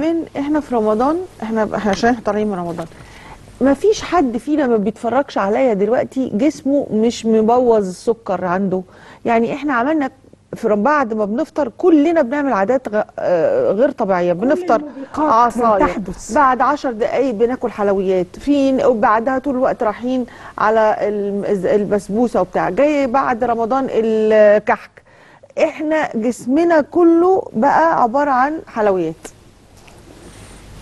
دايما احنا في رمضان، احنا عشان احنا طالعين من رمضان، ما فيش حد فينا ما بيتفرجش عليا دلوقتي جسمه مش مبوظ السكر عنده. يعني احنا عملنا بعد ما بنفطر كلنا بنعمل عادات غير طبيعيه، بنفطر عصاير، بعد 10 دقائق بناكل حلويات، فين وبعدها طول الوقت رايحين على البسبوسه وبتاع، جاي بعد رمضان الكحك. احنا جسمنا كله بقى عباره عن حلويات.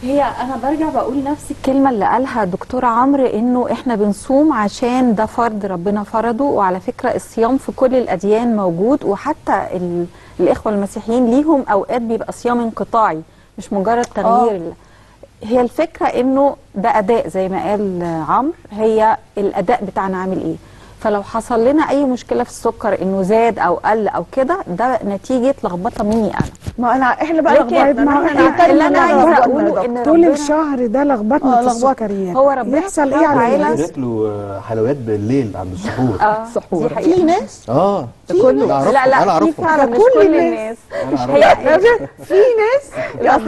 هي انا برجع بقول نفس الكلمه اللي قالها دكتور عمرو، انه احنا بنصوم عشان ده فرض ربنا فرضه. وعلى فكره الصيام في كل الاديان موجود، وحتى الاخوه المسيحيين ليهم اوقات بيبقى صيام انقطاعي مش مجرد تغيير. هي الفكره انه ده اداء زي ما قال عمرو، هي الاداء بتاعنا عامل ايه. فلو حصل لنا اي مشكله في السكر انه زاد او قل او كده، ده نتيجه لخبطه مني انا. ما انا احنا بقى لخبطنا، اللي انا عايزه اقوله ان طول الشهر ده لخبطنا في السكريات. هو ربنا يحصل ايه على بياكلوا حلويات بالليل عند السحور؟ السحور في ناس كله، لا في فعلا مش كل الناس، في ناس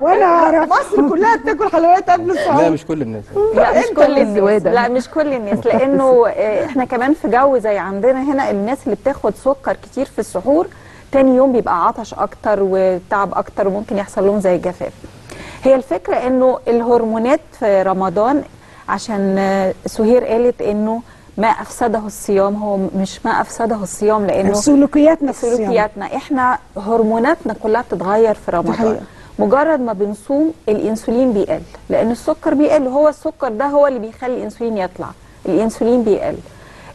وانا اعرف مصر كلها بتاكل حلويات قبل السحور. لا مش كل الناس، لا مش كل الناس، لا مش كل الناس، لانه احنا كمان في جو زي عندنا هنا الناس اللي بتاخد سكر كتير في السحور تاني يوم بيبقى عطش اكتر وتعب اكتر، وممكن يحصل لهم زي الجفاف. هي الفكره انه الهرمونات في رمضان، عشان سهير قالت انه ما افسده الصيام، هو مش ما افسده الصيام، لانه سلوكياتنا في الصيام، سلوكياتنا احنا هرموناتنا كلها بتتغير في رمضان. مجرد ما بنصوم الانسولين بيقل، لان السكر بيقل، هو السكر ده هو اللي بيخلي الانسولين يطلع. الانسولين بيقل،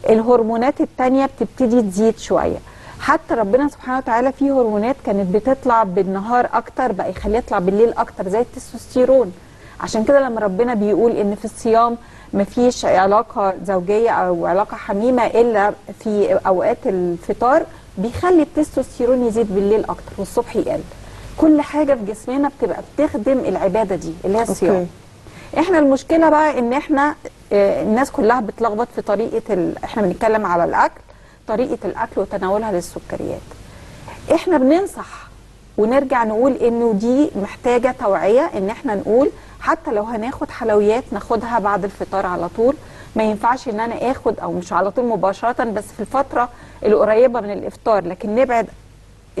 الهرمونات التانية بتبتدي تزيد شويه. حتى ربنا سبحانه وتعالى فيه هرمونات كانت بتطلع بالنهار اكتر بقى يخليها تطلع بالليل اكتر، زي التستوستيرون. عشان كده لما ربنا بيقول ان في الصيام مفيش علاقه زوجيه او علاقه حميمه الا في اوقات الفطار، بيخلي التستوستيرون يزيد بالليل اكتر والصبح يقل. كل حاجه في جسمنا بتبقى بتخدم العباده دي اللي هي الصيام. احنا المشكله بقى ان احنا الناس كلها بتلخبط في طريقه احنا بنتكلم على الاكل، طريقه الاكل وتناولها للسكريات. احنا بننصح ونرجع نقول انه دي محتاجه توعيه، ان احنا نقول حتى لو هناخد حلويات ناخدها بعد الفطار على طول. ما ينفعش ان انا اخد، او مش على طول مباشره، بس في الفتره القريبه من الافطار، لكن نبعد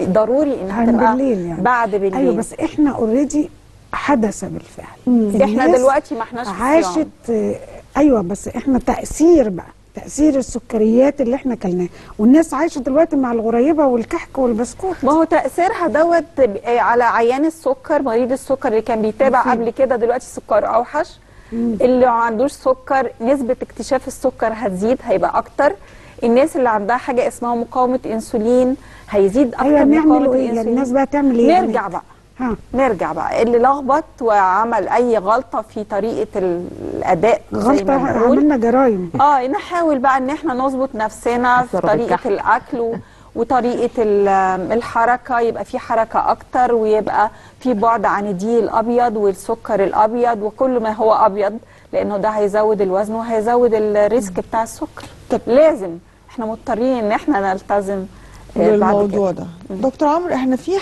ضروري انها تبقى بالليل يعني. بعد بالليل. ايوه بس احنا اوريدي حدث بالفعل. احنا دلوقتي ما احناش عاشت ايوه، بس احنا تاثير بقى تأثير السكريات اللي احنا كلناها، والناس عايشة دلوقتي مع الغريبة والكحك والبسكوت. ما هو تأثيرها دوت على عيان السكر، مريض السكر اللي كان بيتابع قبل كده دلوقتي سكر أوحش، اللي ما عندوش سكر نسبة اكتشاف السكر هتزيد، هيبقى أكتر. الناس اللي عندها حاجة اسمها مقاومة إنسولين هيزيد أكتر. أيوة نعمل إيه؟ الناس بقى تعمل إيه؟ نرجع بقى اللي لخبط وعمل اي غلطه في طريقه الاداء، غلطه عملنا جرايم. نحاول بقى ان احنا نظبط نفسنا في طريقه الاكل وطريقه الحركه، يبقى في حركه اكتر، ويبقى في بعد عن الدقيق الابيض والسكر الابيض وكل ما هو ابيض، لانه ده هيزود الوزن وهيزود الريسك بتاع السكر. طب لازم احنا مضطرين ان احنا نلتزم بالموضوع ده. دكتور عمرو احنا في